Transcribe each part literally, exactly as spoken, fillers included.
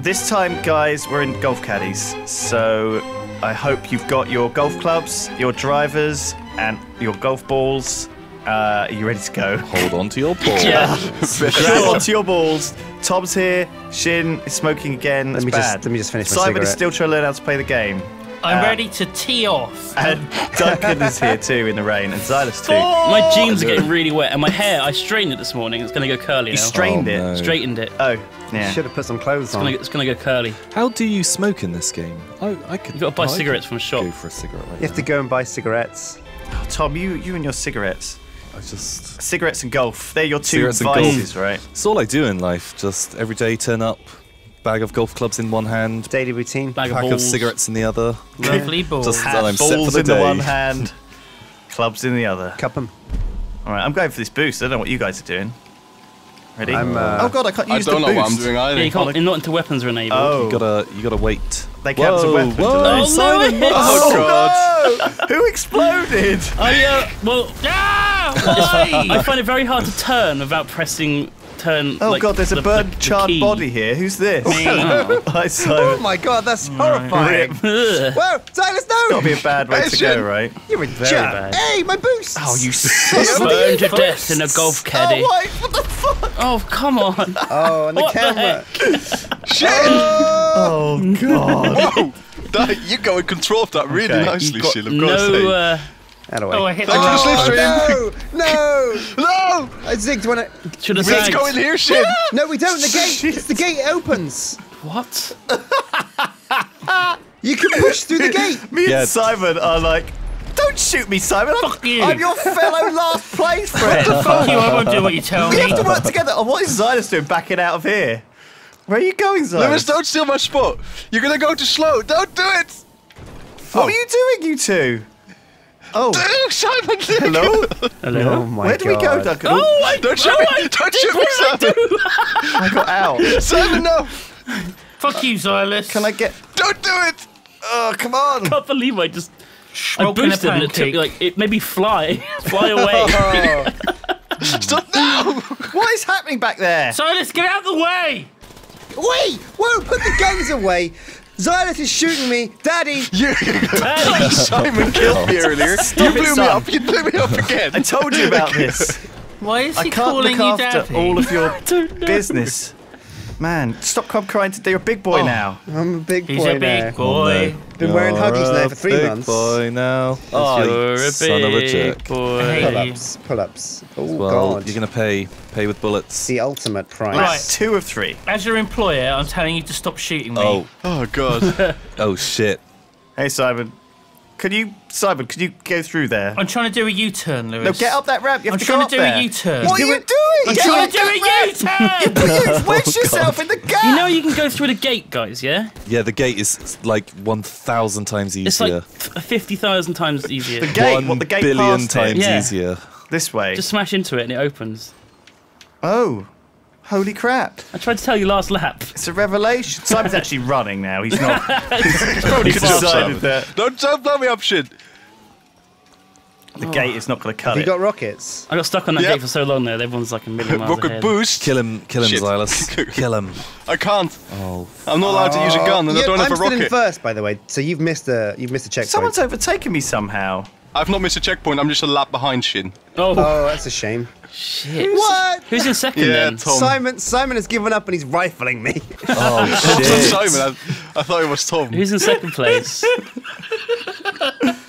This time, guys, we're in golf caddies, so I hope you've got your golf clubs, your drivers, and your golf balls. Uh, are you ready to go? Hold on to your balls. Yeah. Grab onto your balls. Tom's here. Sjin is smoking again. Let me bad. just let me just finish my Simon cigarette. Is still trying to learn how to play the game. I'm uh, ready to tee off. And Duncan is here too in the rain, and Zylus too. Oh! My jeans are getting really wet, and my hair, I strained it this morning. It's going to go curly now. You strained oh, it? No. Straightened it. Oh, yeah. You should have put some clothes it's on. Gonna, it's going to go curly. How do you smoke in this game? I, I could, You've got to buy oh, cigarettes from a shop. Go for a cigarette right you now. have to go and buy cigarettes. Oh, Tom, you, you and your cigarettes. I just... Cigarettes and golf. They're your two vices, right? It's all I do in life. Just every day turn up. Bag of golf clubs in one hand. Daily routine. Bag pack of, of cigarettes in the other. Lovely balls. Just I'm set for the in day. the one hand. Clubs in the other. Cup 'em. All right, I'm going for this boost. I don't know what you guys are doing. Ready? I'm, uh, oh god, I can't use the boost. I don't know boost. what I'm doing either. Yeah, you can't. Not until weapons are enabled. Oh. You gotta, you gotta wait. They can't have weapons. Whoa, Simon! Oh, oh god! No. Who exploded? I uh, well, ah, why? I find it very hard to turn without pressing. Turn, oh like, god, there's the, a burnt the, charred the body here. Who's this? oh. oh my god, that's horrifying. Whoa, Zylus, no! It's gotta be a bad way to go, right? You're in very bad. Hey, my boost! Oh, you burned to death in a golf caddy. Oh, wait, what the fuck? Oh, come on. Oh, and the what camera. The Shit! Oh, oh god. Whoa! That, you go in control of that really okay. nicely, Sheila. Of course. No, uh, Oh, I hit the oh, no, no! No! I zigged when I... Should have zigged. Let's go in here, Sjin! No, we don't. The gate... It's the gate opens. What? You can push through the gate. Me yeah. and Simon are like, don't shoot me, Simon. I'm, fuck you. I'm your fellow last place friend. Fuck you, I won't do what you tell we me. We have to work together. Oh, what is Zylus doing backing out of here? Where are you going, Zylus? Lewis, don't steal my spot. You're going to go too slow. Don't do it. What oh. are you doing, you two? Oh, Simon, hello? Hello? Oh my Where do God. we go, Duncan? Oh, I, don't shoot oh, me! Don't shoot me, Simon! I, I got out. Simon, no! Fuck you, Zylus. Can I get... Don't do it! Oh, come on! I can't believe I just... I boosted and it took, like, it made me fly. Fly away. Stop now! What is happening back there? Zylus, get out of the way! Wait! Whoa, put the guns away! Zylus is shooting me, Daddy. You, Daddy. Simon killed me earlier. Stop you blew it, me up. You blew me up again. I told you about this. Why is he calling you Daddy? I can't look after all of your business, man. Stop crying. You're a big boy oh. now. I'm a big boy now. He's a big now. boy. Been you're wearing Huggies now for three big months. Boy now. Oh, you're a son big of a jerk. Boy. Hey. Pull-ups. Pull-ups. Oh well, God. You're gonna pay. Pay with bullets. The ultimate price. Right. Two of three. As your employer, I'm telling you to stop shooting me. Oh. Oh God. Oh shit. Hey Simon. Can you, Simon? Can you go through there? I'm trying to do a U-turn, Lewis. No, get up that ramp. You have I'm to trying to do there. a U-turn. What are you doing? I'm get trying to do a U-turn. you, you've wedged oh, yourself in the gap. You know you can go through the gate, guys. Yeah. Yeah, the gate is like one thousand times easier. It's like fifty thousand times easier. the gate. One what, the gate billion times yeah. easier. This way. Just smash into it and it opens. Oh. Holy crap! I tried to tell you last lap. It's a revelation. Simon's actually running now. He's not. He's probably decided that. Don't, don't blow me up, shit. The oh. gate is not going to cut Have it. You got rockets? I got stuck on that yep. gate for so long there. Everyone's like a million miles Rocket ahead. boost. Kill him! Kill him, Zylus! Kill him! I can't. Oh. I'm not allowed oh. to use a gun, and yeah, I don't I'm have a rocket. I'm still in first, by the way. So you've missed a you've missed a checkpoint. Someone's overtaken me somehow. I've not missed a checkpoint, I'm just a lap behind Sjin. Oh, oh that's a shame. Shit. What? Who's in second yeah, then? Tom. Simon Simon has given up and he's rifling me. Oh, shit. Simon, I, I thought it was Tom. Who's in second place?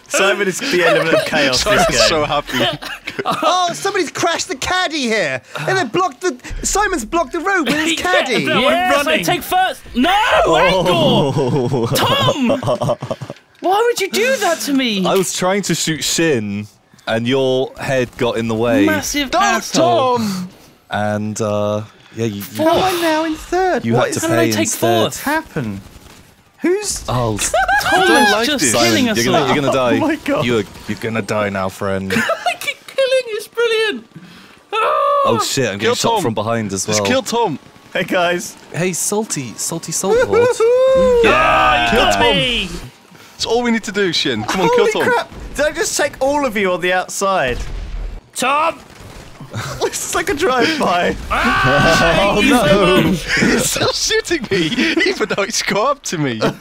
Simon is the element of chaos. Simon's this game. so happy. Oh, somebody's crashed the caddy here. And they blocked the... Simon's blocked the road with his caddy. yeah, yes, I'm running. I take first. No, oh. Angle! Tom! Why would you do that to me? I was trying to shoot Sjin, and your head got in the way. Massive asshole. Tom. And uh, yeah, you. you no, I'm now in third. You what had to pay I take instead. Fourth? Happen? Who's? Oh, Tom is like just Simon, killing us. You're gonna, you're gonna die. Oh my God. You're you're gonna die now, friend. I keep killing you. It's brilliant. Oh, oh shit! I'm getting shot Tom. from behind as well. Just kill Tom. Hey guys. Hey, salty, salty salt horde. Yeah, kill Tom. Me. That's all we need to do, Sjin. Come on, Holy kill Tom. Crap. Did I just take all of you on the outside? Tom! This is like a drive-by. Ah, oh no! He's still shooting me, even though he's caught up to me. Why?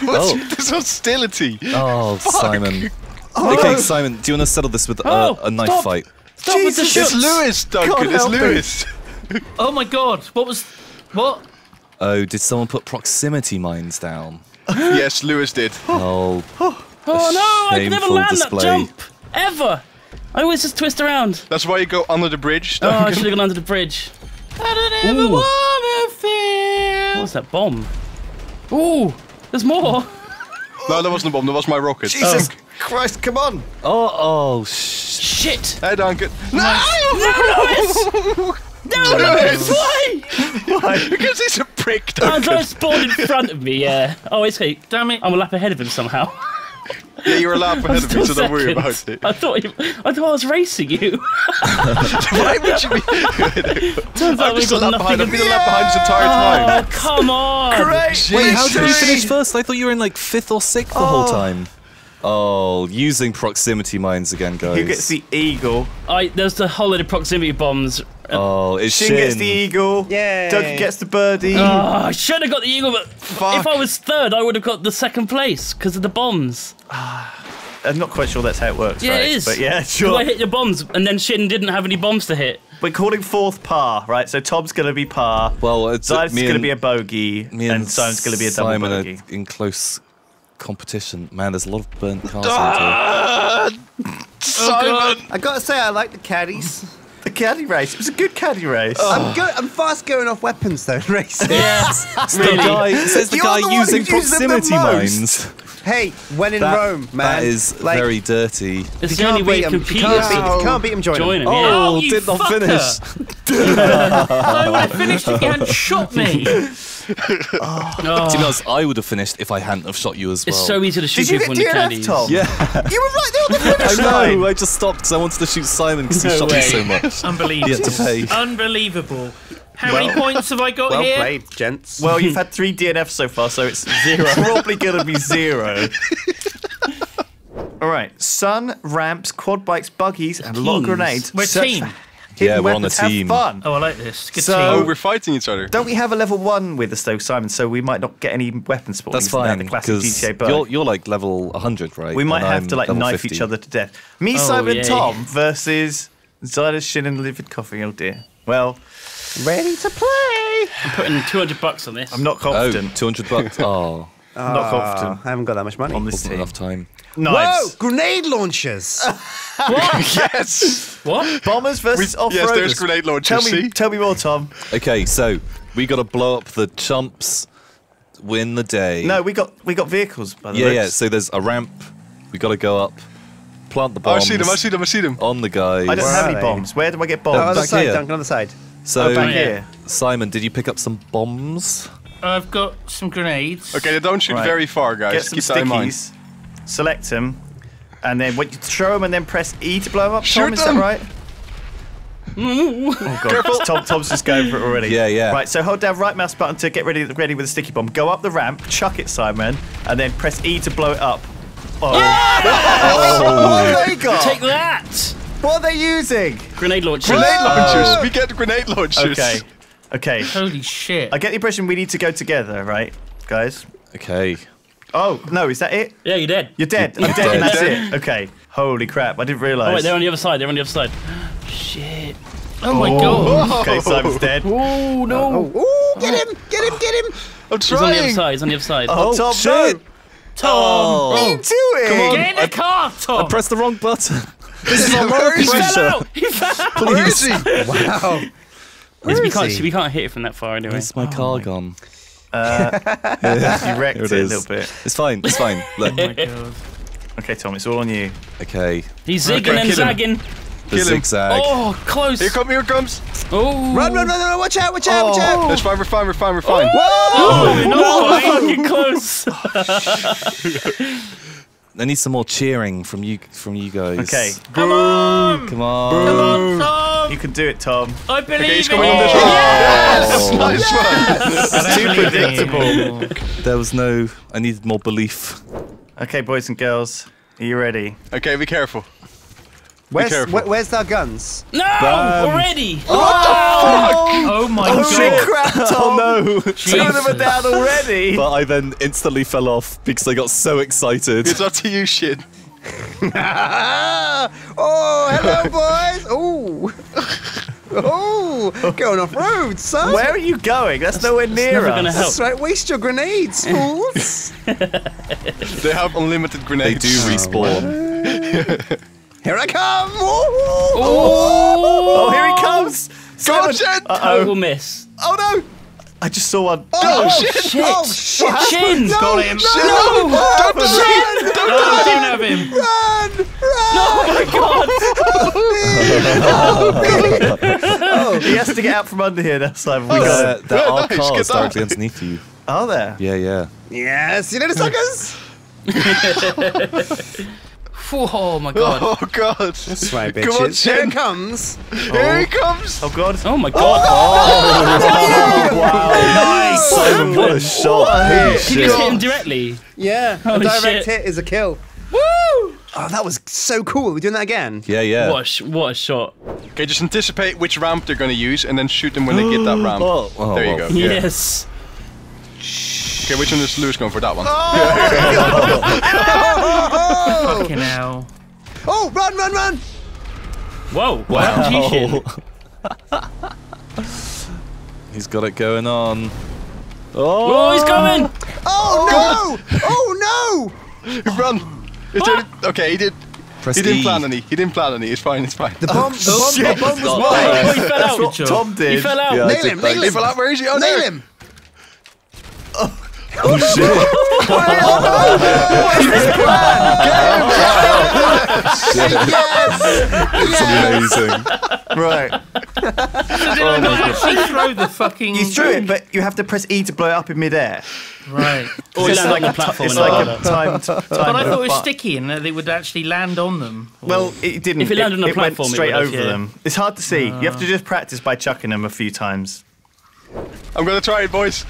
What's oh. with this hostility? Oh, fuck. Simon. Oh. Okay, Simon, do you want to settle this with uh, oh, a knife stop. fight? Stop Jesus. with the shoots! It's Lewis, Duncan, it's Lewis! Oh my god, what was... what? Oh, did someone put proximity mines down? Yes, Lewis did. Oh, oh, oh no, I could never land display. that jump! Ever! I always just twist around. That's why you go under the bridge, Duncan. Oh, I should have gone under the bridge. I don't ever want to feel... What was that bomb? Ooh, there's more! No, that wasn't a bomb, that was my rocket. Jesus! Oh. Christ, come on! Oh, oh, sh shit! Hey, Duncan! No! No, Lewis! No, Lewis! Why? Why? Because he's a prick, Duncan. I spawned in front of me, yeah. Oh, it's okay. Damn it, I'm a lap ahead of him somehow. Yeah, you're a lap ahead of me, so don't worry about it. I thought you, I thought I was racing you. Why would you be? Turns out we've got nothing. I've been a lap behind the entire time. Oh, come on! Great! Wait, how did you finish first? I thought you were in like fifth or sixth the whole time. Oh, using proximity mines again, guys. Who gets the eagle? I, there's the whole lot of proximity bombs. Oh, it's Sjin. Sjin gets the eagle. Yeah. Doug gets the birdie. Oh, I should have got the eagle, but Fuck. if I was third, I would have got the second place because of the bombs. I'm not quite sure that's how it works, yeah, right? Yeah, it is. But yeah, sure. I hit your bombs, and then Sjin didn't have any bombs to hit. We're calling fourth par, right? So Tom's going to be par. Well, it's Zylus is going to be a bogey, and, and Simon's going to be a double Simon bogey. In close. Competition, man. There's a lot of burnt cars. Uh, Simon, I gotta say, I like the caddies. The caddy race. It was a good caddy race. Oh. I'm go I'm fast going off weapons though. Racing. Yeah. Really? The guy says the You're guy the using proximity mines. Hey, when in that, Rome, man. That is like, very dirty. It's the only way to compete. You can't beat him. Join, Join him. him. Oh, oh you did not finish. I would have finished if you hadn't shot me. Oh. Oh. To be honest, I would have finished if I hadn't have shot you as well. It's so easy to shoot people in the caddies. Tom? Yeah. You were right there on the finish line. I know, I just stopped because I wanted to shoot Simon because no he shot way. me so much. Unbelievable. He had to pay. Unbelievable. How well, many points have I got well here? Well played, gents. Well, you've had three D N Fs so far, so it's zero. Probably going to be zero. All right. Sun, ramps, quad bikes, buggies, and a lot of grenades. We're a team. Yeah, we're on a team. Fun. Oh, I like this. Good so, team. Oh, we're fighting each other. Don't we have a level one with us, though, Simon? So we might not get any weapon spawning. That's fine. The classic G T A you're, you're like level one hundred, right? We might and have I'm to like knife fifty. Each other to death. Me, oh, Simon, yeah. and Tom versus Zylus, Sjin, and Livid Coffee. Oh dear. Well, ready to play. I'm putting two hundred bucks on this. I'm not confident. Oh, two hundred bucks. Oh. I'm not confident. I haven't got that much money on this team. Enough time. Knives. Whoa! Grenade launchers! What? Yes! What? Bombers versus off-roaders. Yes, there's grenade launchers, tell me, see? Tell me more, Tom. Okay, so we got to blow up the chumps, win the day. No, we got we got vehicles, by the way. Yeah, yeah, so there's a ramp, we got to go up, plant the bombs. Oh, I see them, I see them, I see them. On the guys. I don't Where have any bombs. Where do I get bombs? No, on the other side, Duncan, on the side. So, oh, back here. Simon, did you pick up some bombs? I've got some grenades. Okay, they don't shoot right. very far, guys. Get some Keep stickies. That in mind. Select them, and then when you throw them, and then press E to blow them up. Shoot Tom, is them. that right? Oh god, Careful. Tom, Tom's just going for it already. Yeah, yeah. Right, so hold down right mouse button to get ready, ready with a sticky bomb. Go up the ramp, chuck it, Simon, and then press E to blow it up. Oh! Yeah! oh. oh my god! Take that! What are they using? Grenade launchers. Grenade launchers. Oh. We get grenade launchers. Okay. Okay. Holy shit! I get the impression we need to go together, right, guys? Okay. Oh, no, is that it? Yeah, you're dead. You're dead. You're I'm dead, dead, and that's it. Okay. Holy crap, I didn't realise. Oh, wait, they're on the other side, they're on the other side. Shit. Oh, oh my god. Whoa. Okay, Simon's dead. Oh, no. Oh, ooh, get him, get him, get him. I'm trying. He's on the other side, he's on the other side. Oh, oh Tom, shit. No. Tom. Oh. Into it. Come on. Get in the I, car, Tom. I pressed the wrong button. This is a lot of pressure. He fell out. He fell out. Where is he? Wow. Where we, is can't, he? we can't hit it from that far anyway. Where's my oh, car my. gone? Uh, you wrecked it, it a little bit. It's fine, it's fine. Look. Oh my god. Okay, Tom, it's all on you. Okay. He's zigging okay, and zagging. Him. The kill zigzag. Him. Oh, close. Here comes, here comes. Oh. Run, run, run, run, watch out, watch out, oh. watch out. That's fine, we're fine, we're fine, we're fine. Oh. Whoa! Oh, no, fucking close. I need some more cheering from you, from you guys. Okay. Come on. Come on. Come on, Tom. You can do it, Tom. I believe okay, he's coming in. On this oh. Yes! Nice yes! That's too predictable. There was no... I needed more belief. Okay, boys and girls. Are you ready? Okay, be careful. Where's, wh where's our guns? No! Um, already! What oh! the fuck? Oh my oh, god. Oh shit, crap, Tom. Oh no. Two of them are down already. But I then instantly fell off because I got so excited. It's up to you, Sjin. Oh, hello, boys. Oh. Oh, going off road, son. Where are you going? That's, that's nowhere near us. Help. That's right. Waste your grenades, fools. They have unlimited grenades. They do respawn. Here I come! Oh, oh, here he comes! Go, Sjin! I will miss. Oh no! I just saw one. Oh, oh shit! Shit! Oh, shit. Sjin! No, got him! No! Don't no. Sjin! Don't have him! Run! Run! Oh my god! Help me! Help me! Oh, he has to get out from under here. That's like we oh, got it. There yeah, are nice. Cars directly underneath you. Are there? Yeah, yeah. Yes, you know the suckers. Oh my god. Oh god. That's right, bitches. Come on, Sjin. Here it comes. Oh. Here he comes. Oh god. Oh my god. Oh, oh, oh wow. Nice. Simon, what a shot. Oh, did you just hit him directly? Yeah. Oh, a direct shit. hit is a kill. Woo! Oh, that was so cool. We're doing that again. Yeah, yeah. What a, sh what a shot. Okay, just anticipate which ramp they're going to use and then shoot them when they get that ramp. Oh, oh, there you go. Yeah. Yes. Okay, which one is Lewis going for? That one. Oh! Oh! Fucking hell. Oh, run, run, run! Whoa, what happened to you? He's got it going on. Oh, oh he's coming! Oh, no! Oh, no! Run! Is there, okay, he did. Press he e. didn't plan any. He didn't plan any. It's fine. It's fine. The bomb. The bomb, the bomb was mine. Oh, he fell out. That's what Tom did. He fell out. Yeah, nail him. Nail him. He fell out. Where is he? Oh, nail him. Oh shit! What is this plan? Get him! Yes! It's amazing. Right. Did I not actually throw the fucking... You threw it, but you have to press E to blow it up in midair. Right. Or it's like a platform. It's like a timed... But I thought it was sticky and that it would actually land on them. Well, it didn't. If it landed on a platform, it went straight over them. It's hard to see. You have to just practice by chucking them a few times. I'm gonna try it, boys.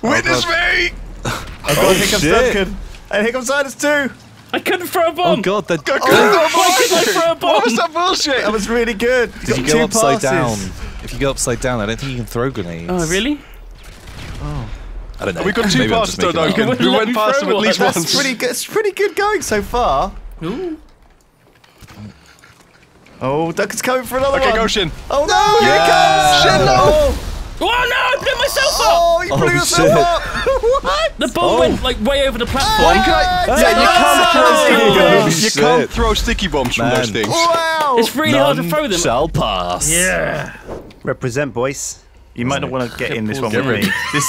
Oh, witness god. me! Oh, god, here comes Duncan. And here comes Zylus too! I couldn't throw a bomb! Oh god, that- I couldn't oh, throw a bomb! I throw a bomb! What was that bullshit? That was really good! You Did you go upside passes. down? If you go upside down, I don't think you can throw grenades. Oh, really? Oh. I don't know. We got two passes though, Duncan. We went past them at least once. That's pretty good. It's pretty good going so far. Ooh. Oh, Duncan's coming for another okay, one! Okay, go Sjin! Oh no, here yeah. it comes! Sjin, no! Oh no! I blew myself up! Oh, you blew oh, yourself shit. up! What? The ball oh. went like way over the platform. Oh, oh, yeah, you can't throw sticky bombs. You can't throw sticky bombs from those things. Wow! It's really None hard to throw them. Shall pass. Yeah. Represent, boys. You might not want to get in this one with me. This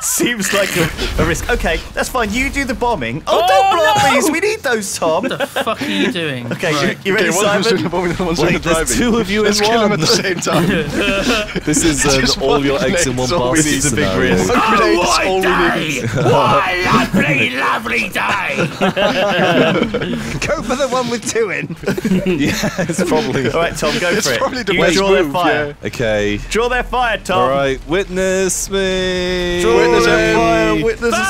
seems like a, a risk. Okay, that's fine. You do the bombing. Oh, oh don't blow up these. We need those, Tom. What the fuck are you doing? Okay, right. you, you ready, okay, Simon? One's the bombing, the one's Wait, the there's two of you in Let's one. Let's kill them at the same time. This is uh, all your eggs in one basket. This is a big risk. Oh, oh all day. What a lovely, lovely day. Go for the one with two in. Yeah, it's probably. All right, Tom, go for it's it. Probably the you draw move, their fire. Yeah. Okay. Draw their fire, Tom. All right, witness me. Draw Witness and fire, witness oh,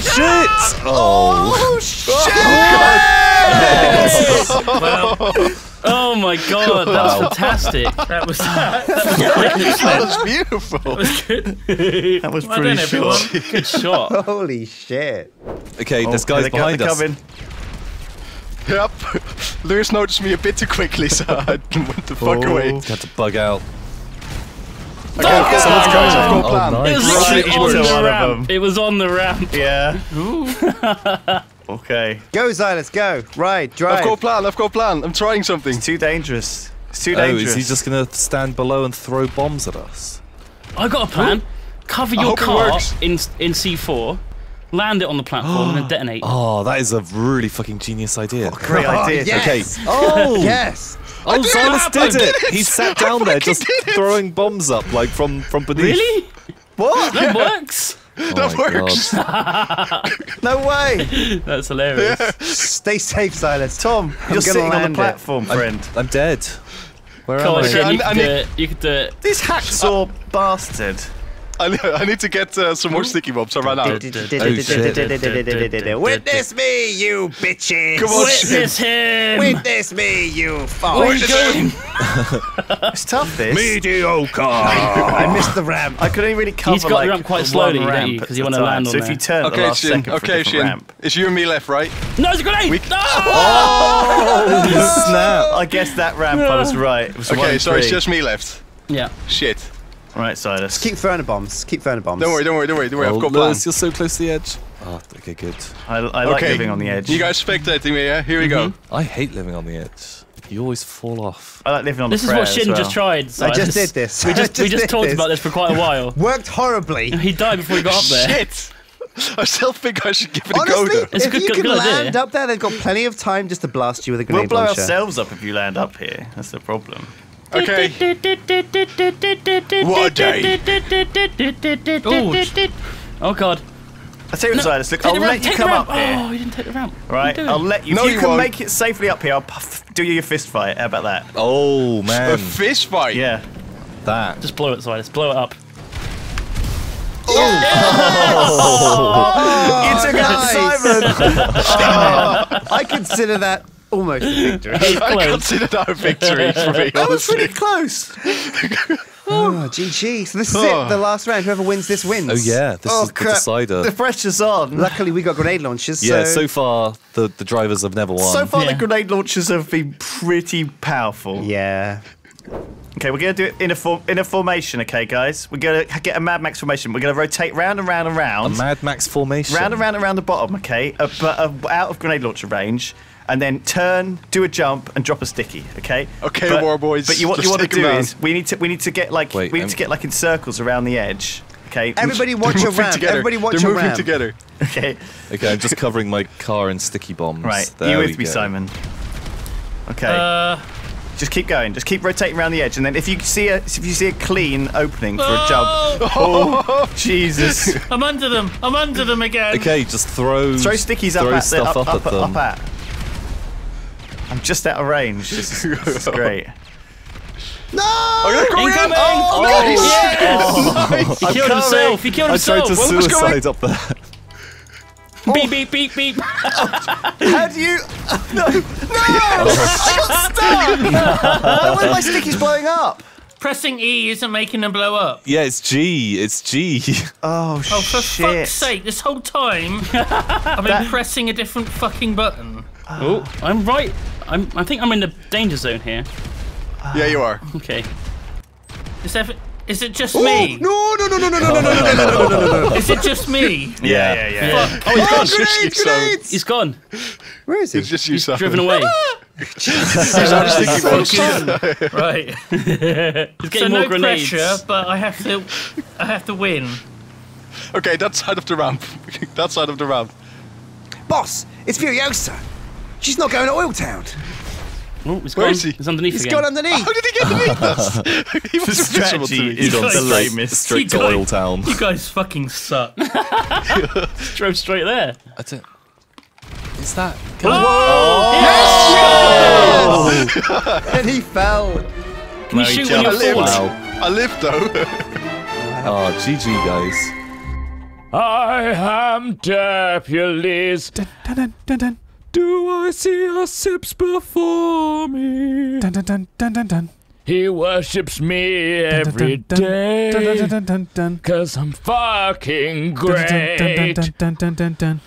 shit. Oh. oh shit! Oh shit! Well, oh my god, that was fantastic. That was that. That was beautiful. That was good. That was well, pretty short. Everyone. Good shot. Holy shit. Okay, oh, this guy's behind us. Coming. Yep. Lewis noticed me a bit too quickly, so I went the fuck oh, away. Got to bug out. Okay, oh, someone's going oh, to plan. Oh, nice. It was literally right on the one ramp. Of them. It was on the ramp. Yeah. Okay. Go, Zylus, go. Right, drive. I've got a plan, I've got a plan. I'm trying something. It's too dangerous. It's too oh, dangerous. Is he just going to stand below and throw bombs at us? I got a plan. What? Cover your car in, in C four. Land it on the platform and then detonate. Oh, that is a really fucking genius idea. Oh, great oh, idea. Yes. Okay. Oh, yes. Oh, Zylus did, did it. He sat down there just throwing bombs up like from from beneath. Really? What? That yeah. works. Oh that works. No way. That's hilarious. Yeah. Stay safe, Zylus. Tom, you're, you're sitting on the platform, it. friend. I'm, I'm dead. Where Come am on, I? Shit, you, I, can I do it. you can do it. This hacksaw uh, bastard. I, I need to get uh, some more sticky bombs. I ran out. Witness me, you bitches! Come on, witness him! Witness me, you farts! It's tough, this. Mediocre! I missed the ramp. I could only really cover, like, he's got the ramp quite slowly, don't you? Because you want to land on there. So if you turn the last second for the ramp. It's you and me left, right? No, it's a grenade! Oh! Snap! I guess that ramp, I was right. Okay, so it's just me left. Yeah. Shit. Right, Zylus. Just keep throwing the bombs. Keep throwing the bombs. Don't worry, don't worry, don't worry, don't worry. Oh, I've got plans. You're so close to the edge. Oh, okay, good. I, I like okay. living on the edge. You guys spectating me, yeah? Here we mm-hmm. go. I hate living on the edge. You always fall off. I like living on this the edge. This is what Sjin well. just tried. Zylus. I just did this. We just, just, we just talked this. about this for quite a while. Worked horribly. He died before he got up there. Shit. I still think I should give it Honestly, a go. Though. It's if a good, you good, can good land idea. up there, they've got plenty of time just to blast you with a grenade launcher. We'll blow launcher. ourselves up if you land up here. That's the problem. Okay. What a day. Oh, oh God. I'll tell you what, no, Zylus, look, I'll let ramp, you come up here. Oh, you didn't take the ramp. Right, I'll let you. No, if you, you can won't. make it safely up here, I'll puff, do you your fist fight. How about that? Oh, man. A fist fight? Yeah. That. Just blow it, Zylus. Blow it up. Oh! Yes! Oh, you took out nice. Simon. Oh, I consider that almost a victory. I consider that a victory for me. That was pretty close. Oh, G G. So this is oh. it, the last round. Whoever wins this wins. Oh, yeah. This oh, is crap. the decider. The pressure's on. Luckily, we got grenade launchers. Yeah, so, so far, the, the drivers have never won. So far, yeah. the grenade launchers have been pretty powerful. Yeah. Okay, we're going to do it in a, form in a formation, okay, guys? We're going to get a Mad Max formation. We're going to rotate round and round and round. A Mad Max formation? Round and round and round the bottom, okay? A, a, a, out of grenade launcher range. And then turn, do a jump, and drop a sticky. Okay. Okay, but, war boys. But you, what you want to do is we need to we need to get like Wait, we need I'm... to get like in circles around the edge. Okay. Everybody watch your ramp. Together. Everybody watch your ramp. They're moving together. Okay. Okay, I'm just covering my car in sticky bombs. Right. There you with me, go. Simon? Okay. Uh... Just keep going. Just keep rotating around the edge, and then if you see a if you see a clean opening for oh! a jump, oh Jesus! I'm under them. I'm under them again. Okay, just throw throw stickies throw up, stuff at, up, up, up at them. Up at. I'm just out of range. This is, this is great. No! Oh, incoming! Incoming! Oh, nice! Oh, yeah. nice. He killed himself. He killed himself. I tried to what suicide up there. Oh. Beep, beep, beep, beep. How do you... No! No! I got stuck! Why are my stickies blowing up? Pressing E isn't making them blow up. Yeah, it's G. It's G. Oh, oh shit. Oh, for fuck's sake. This whole time, I've been that... pressing a different fucking button. Oh, I'm right. I'm, I think I'm in the danger zone here. Yeah, you are. Okay. Is that, is it just Ooh, me? No, no, no, no, no, no, no, no, no, no, no, no, no. Is it just me? Yeah, yeah, yeah. yeah. Fuck. Oh, he's gone. Grenades, grenades. He's gone. Where is he? It's just you, He's driven away. Jesus. Right. He's getting so more no grenades. Pressure, but I have to, I have to win. Okay, that side of the ramp. That side of the ramp. Boss, it's Furiosa. She's not going to Oil Town. Oh, he's Where gone. is he? He's underneath He's again. gone underneath. How did he get underneath us? He was invisible to me. He's on the straight to guys, Oil Town. You guys fucking suck. Drove straight there. I don't... Is that... Whoa! Oh! Yes! yes! yes! And he fell. Can no, you shoot when you're falling? Wow. I lived, though. Wow. Oh, G G, guys. I am Derpulis. Dun, dun, dun, dun, dun. Do I see a sips before me? Dun, dun, dun, dun, dun, dun. He worships me every dun, dun, day. Dun, dun, dun, dun, dun, dun. Cause I'm fucking great. Dun, dun, dun, dun, dun, dun, dun, dun.